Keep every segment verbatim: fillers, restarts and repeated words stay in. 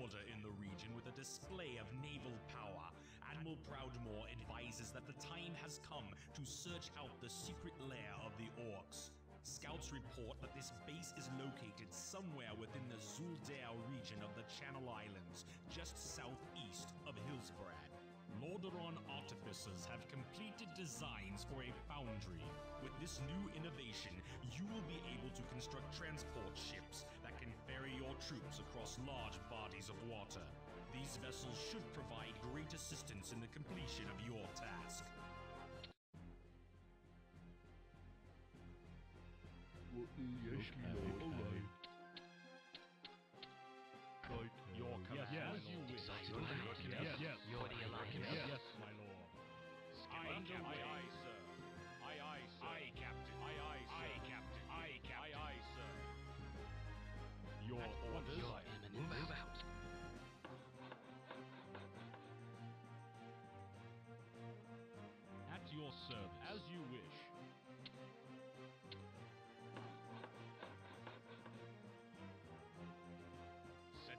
order in the region with a display of naval power, Admiral Proudmoore advises that the time has come to search out the secret lair of the orcs. Scouts report that this base is located somewhere within the Zulder region of the Channel Islands, just southeast of Hillsbrad. Mordoron artificers have completed designs for a foundry. With this new innovation, you will be able to construct transport ships that can ferry your troops across large bodies of water. These vessels should provide great assistance in the completion of your task. Your command, you wish. Your alliance, my lord. I, Captain. I, sir. I, I, sir. I, Captain. I, I, Captain. I, Captain. I, sir. Your orders. Your eminent. Move out. At your service, as you wish.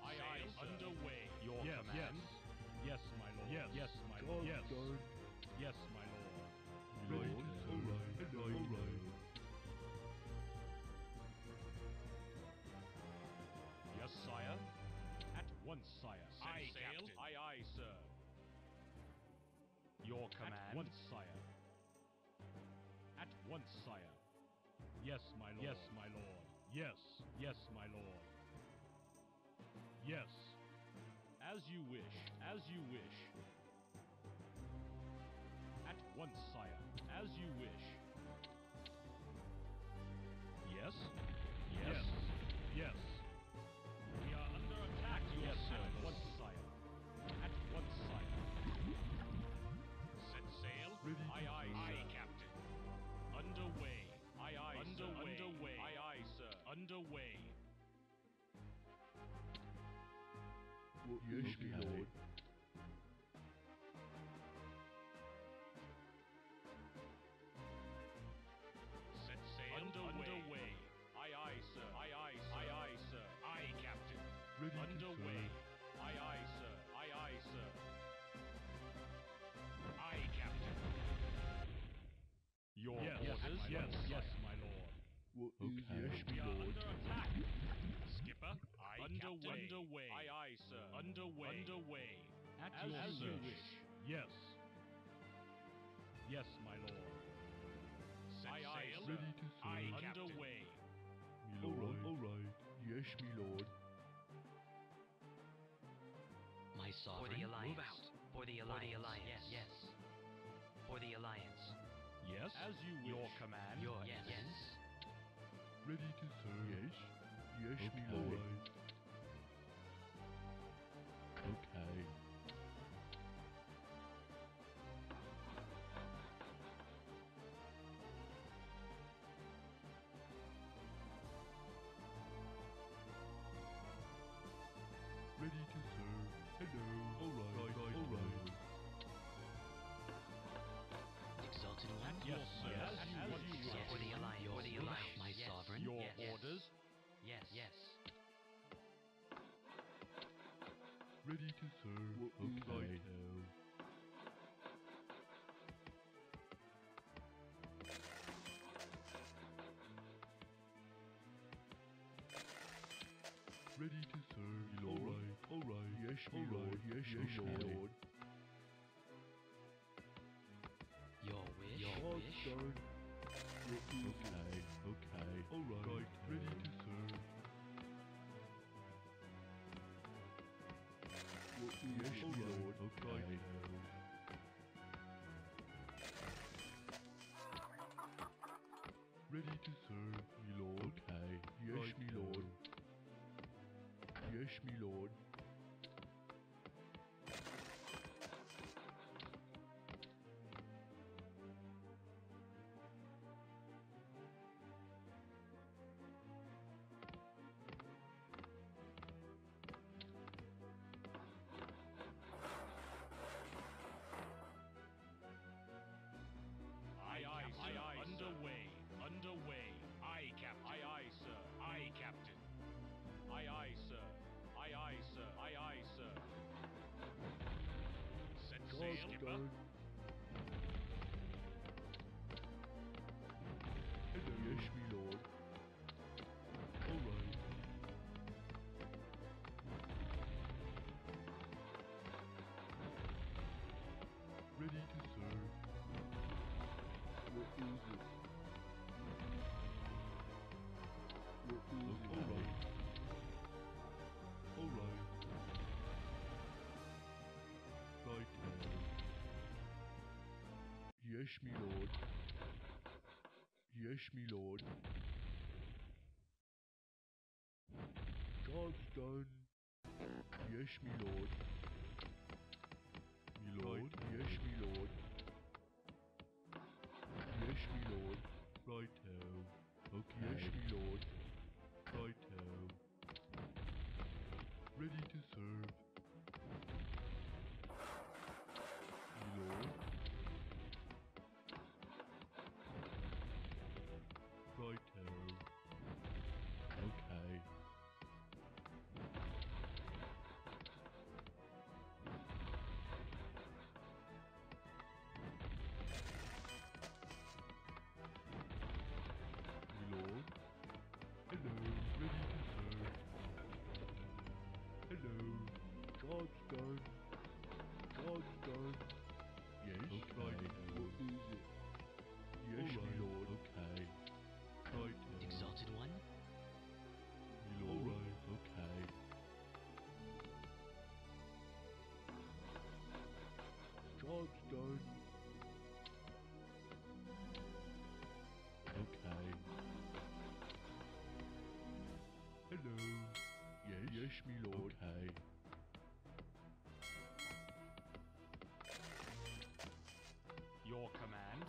Aye, aye, underway. Your yes, command. Yes. Yes, my lord. Yes, yes, my lord. Yes, yes, my lord. Right, all right, and all right. Yes, sire. At once, sire. Aye, Captain. Aye, aye, sir. Your command. At once, sire. At once, sire. Yes, my lord. Yes, my lord. Yes, yes, my lord. Yes. As you wish. As you wish. At once, sire. As you wish. Yes. Yes. Yes. We are under attack. Yes, sir. At once, sire. At once, sire. Set sail. Aye, aye, aye, Captain. Underway. Aye, aye, underway. Underway. Aye, aye, sir. Underway. Yes, my lord. Set sail. Underway. Underway. Aye, aye, sir. Aye, aye, sir. Aye, aye, sir. Aye, Captain. Ready underway. Aye, aye, sir. Aye, aye, sir. Aye, Captain. Your yes, orders. Yes, yes, yes, yes, my lord. What is okay. Yes, we are under attack. Skipper, aye, underway. Underway. Aye, aye, sir. Underway. Underway. At as your as you wish. Yes. Yes, my lord. Set aye, aye, sail. Ready to sail. Aye, Captain. Underway. All right, all right. Yes, me lord. My sovereign. For the alliance. Move out. For the alliance. For the alliance. Yes. Yes. For the alliance. Yes. As you wish. Your command. Your yes. Yes. Ready to serve. Yes. Yes, okay. Me lord. Okay. Ready to serve. Hello. All right. Right, right, all right. Exalted one. Yes, sir. Yes. Yes. Yes. Yes. Yes. For the alliance. For the alliance. My yes. Sovereign. Your yes. Orders. Yes. Yes. Ready to serve. What okay. Ready to serve. All right. All right. Yes, all right. Yes, yes, lord. Lord. Your wish. Your wish. Lord. Okay, okay, alright, right, ready to serve. Yes, all right, lord, okay. Ready to serve, me lord. Okay, yes, right, me lord. Yes, me lord. Aye, aye, aye, underway, underway. Aye, Captain. Aye, aye, sir. Aye, Captain. Aye, aye, sir. Aye, aye, sir. Hello. Hello, yes, my lord. Alright. Ready to serve. What is it? What is it? Alright. Alright. Right. Yes, me lord. Yes, me lord. Job's done. Yes, me lord. Me lord. Right. Yes, me lord. Yes, me lord. Right home. Okay. Yes, me lord. Right home. Ready to serve. Lord. Righto. Okay. Lord. Hello, ready to serve. Hello. Job's done. Job's done. Yes, okay. Right. What is it? Yes, right. Lord. Okay. Right. Exalted one? Lord. Right. Okay. Job's done. Okay. Hello. Yes. Yes, me lord. Okay. Your command.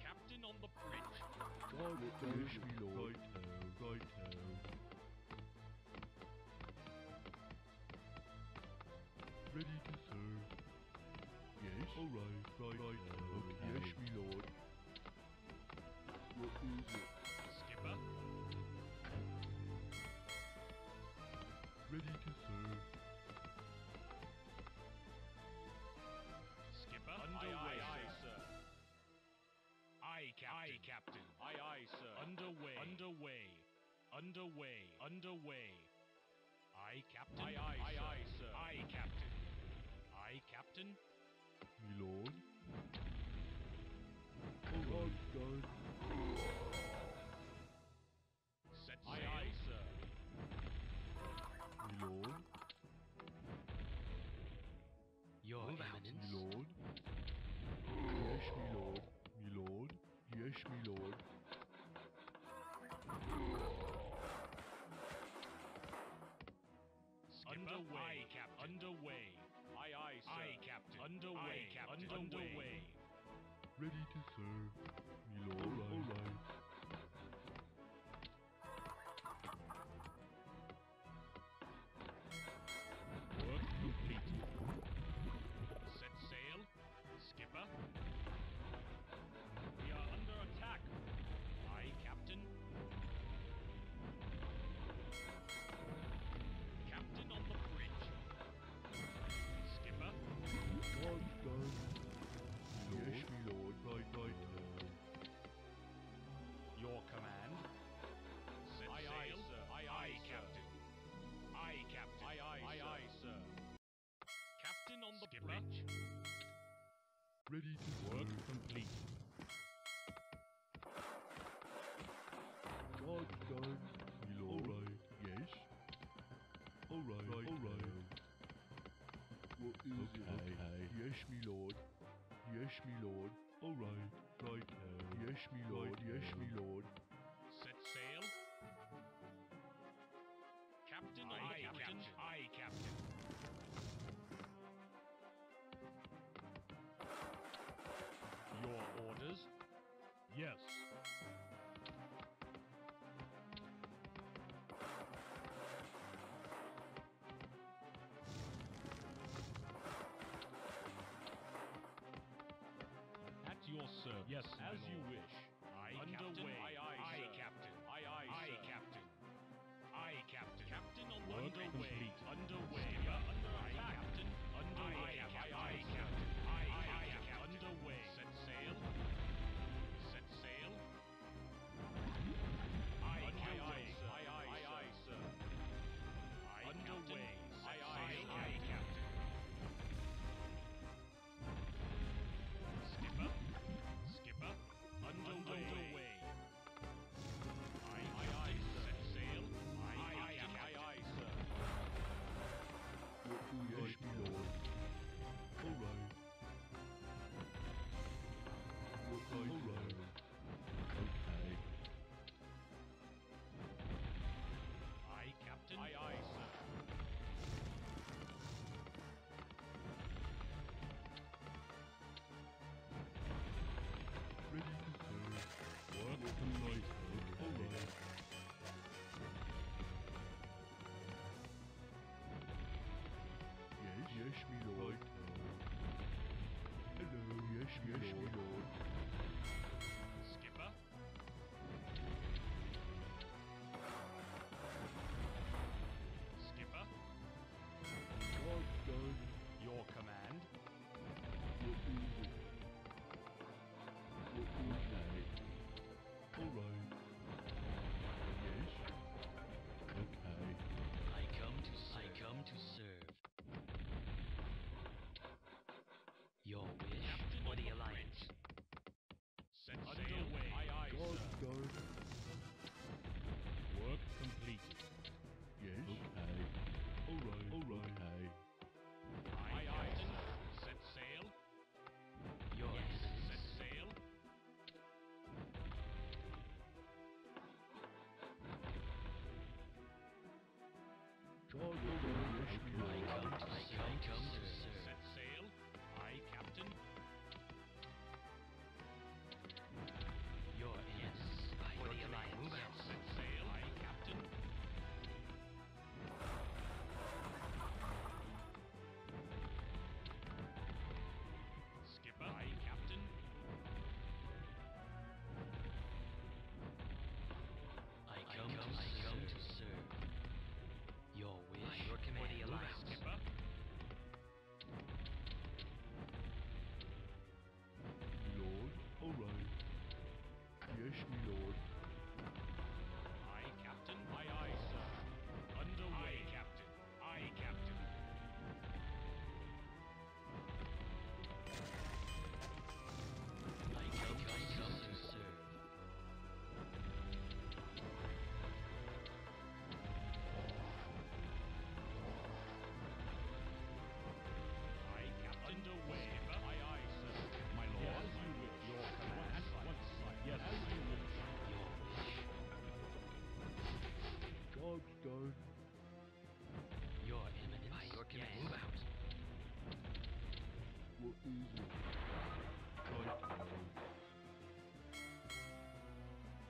Captain on the bridge. God, yes, me lord. Righto, righto. Ready to serve. Yes. All right, right, right. Okay. Yes, me lord. What is it? Skipper. Ready to serve. Underway, aye, aye, sir. Aye, sir. Aye, Captain. Aye, Captain. Aye, aye, sir. Underway. Underway. Underway. Underway. Aye, Captain. Aye, aye, aye, aye, aye, sir. Aye, Captain. Aye, Captain. Me lord. All right, done. Set sail. Aye, aye, sir. Me lord. Your Eminence. Me lord. Yes, me lord. Me lord. Yes, me lord. Underway, Captain. Underway. Aye, aye, sir. Aye, Captain. Underway, Captain. Underway. Ready to serve. Me lord. All right. All right. Skipper, we are under attack. Aye, Captain. Captain on the bridge. Skipper. Lord, done. Yes, me lord. Right, right. Your command. Set aye, sail. Aye, sir. Aye, aye, Captain. Aye, Captain. Aye, aye, aye, aye, sir. Captain on the Skipper. Bridge. Ready to work complete. Job done. Alright, yes. Alright, alright. Right. What is okay. it? Okay. Yes, me lord. Yes, me lord. Alright, right. Yes, me lord. Right. Yes, me lord. Set sail. Captain, aye, Captain. Captain. Aye, Captain. Your orders? Yes. At your service. Yes, as you wish. Aye, underway. Aye, aye, aye, Captain. Aye, aye, aye, Captain. Aye, Captain. Captain on the underway. Underway.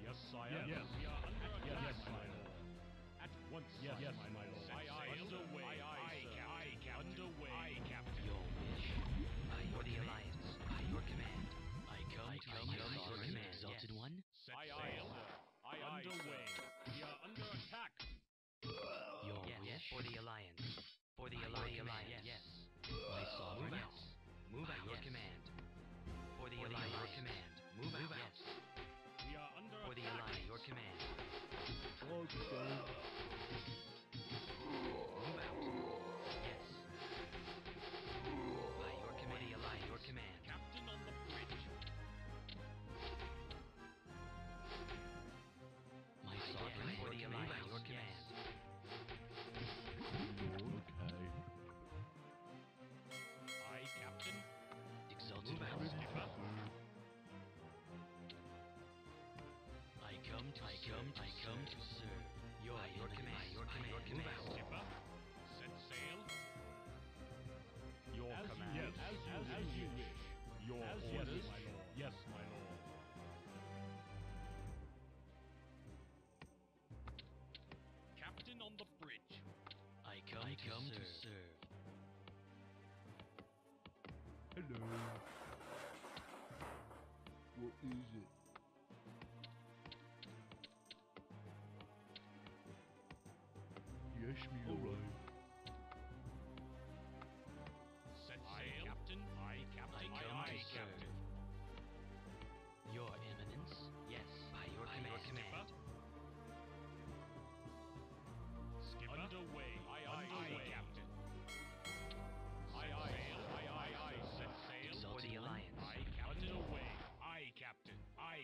Yes, sire. Yes, yes. We are under attack. Yes, yes, my lord. At once, yes, yes, my lord. Aye, aye, underway. Aye, aye, captain. Underway. Aye, captain. Your wish. By your alliance. By your command. I come to your command, exalted one. Aye, aye, aye, underway. We are under attack. Your wish for the alliance. For the alliance, yes. My sovereign, yes. Move at your command. For the alliance, command. Move at your command. For the alliance, your command. Move out. Yes. By your command, the alliance, your command. Captain on the bridge. My sovereign, for the alliance, your command. Okay. I, captain. Exalted power. I come, I come to serve. Your, your command, your command, your command. Skipper, set sail. Your command, yes, as you wish. Your orders, my lord. Yes, my lord. Captain on the bridge. I come, I come to serve. Hello. What is it? Yes, me alright. Set sail, captain. I, captain. I, come to serve. Your eminence. Yes. By your command. Skipper. Underway. I, I, captain. I, I, I, I, set sail. For the alliance. I, captain. Underway. I, captain. I,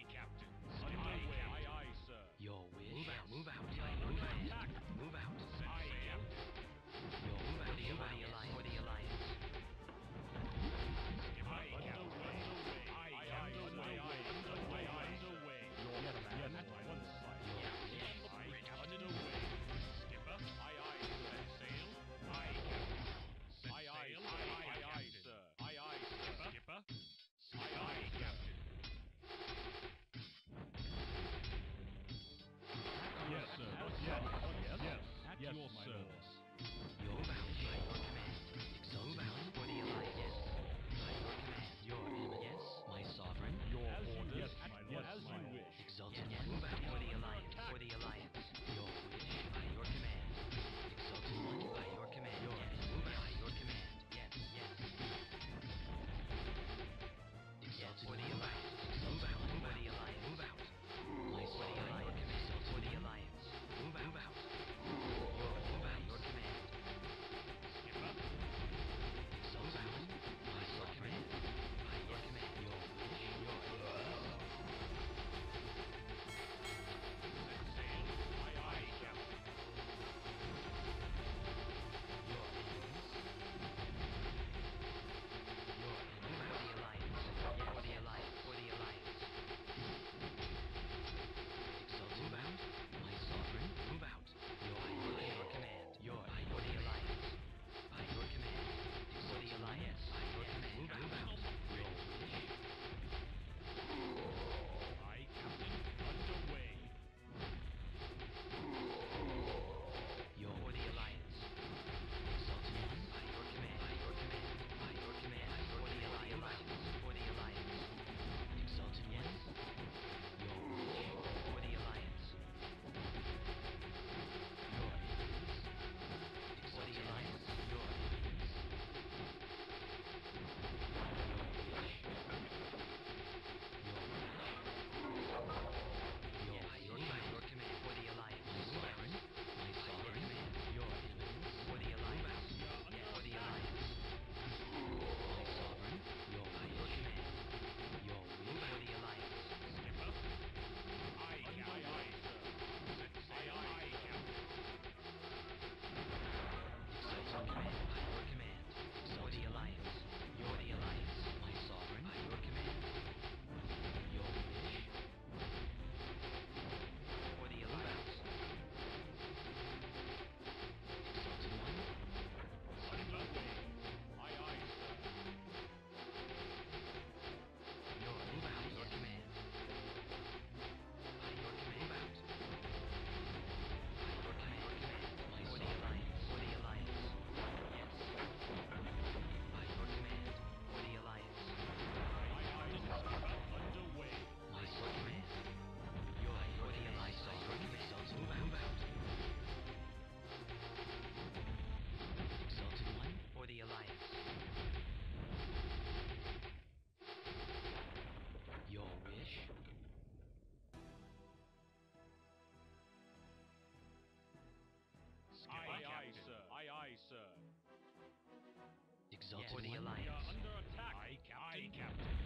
exotic. Yes, for the Alliance. We are under attack. Aye, Captain. Aye, Captain.